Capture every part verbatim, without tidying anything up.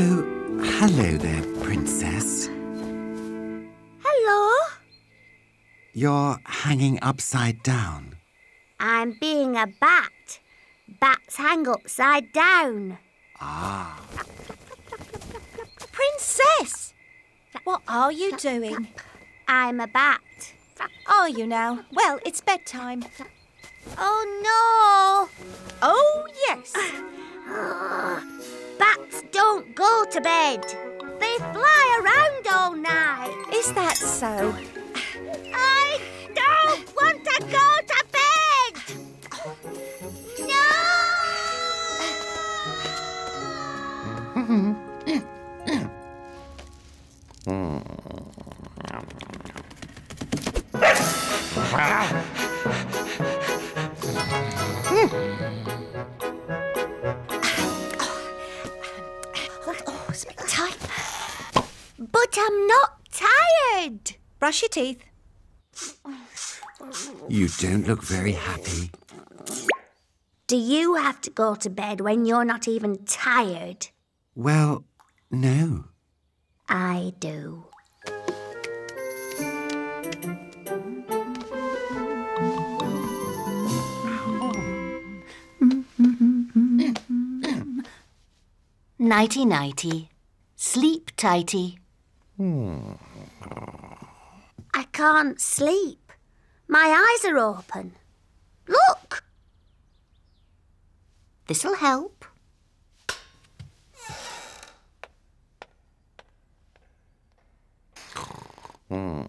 Oh, hello there, Princess. Hello? You're hanging upside down. I'm being a bat. Bats hang upside down. Ah. Princess! What are you doing? I'm a bat. Are you now? Well, it's bedtime. Oh, no! Oh, yes. Bats don't go to bed. They fly around all night. Is that so? I don't want to go to bed! Oh, it's a bit tight. But I'm not tired. Brush your teeth. You don't look very happy. Do you have to go to bed when you're not even tired? Well, no. I do. Nighty-nighty. Sleep tighty. I can't sleep. My eyes are open. Look! This'll help. Oh.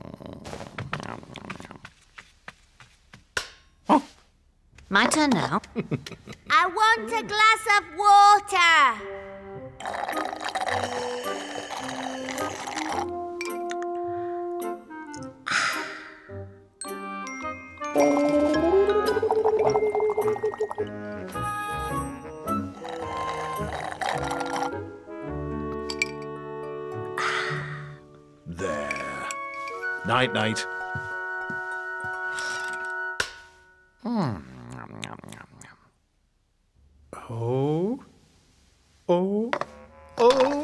My turn now. I want a glass of water. There. Night, night. Oh, oh, oh.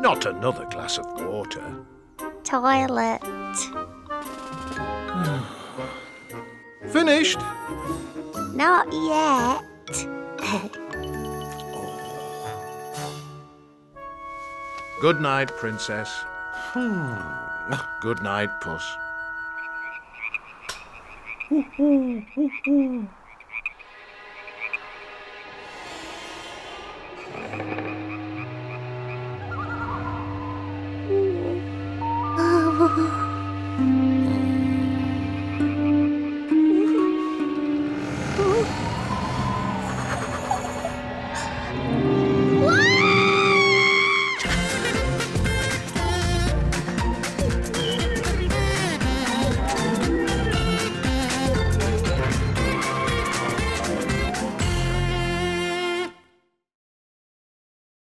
Not another glass of water. Toilet. Finished? Not yet. Good night, Princess. Hmm. Good night, Puss.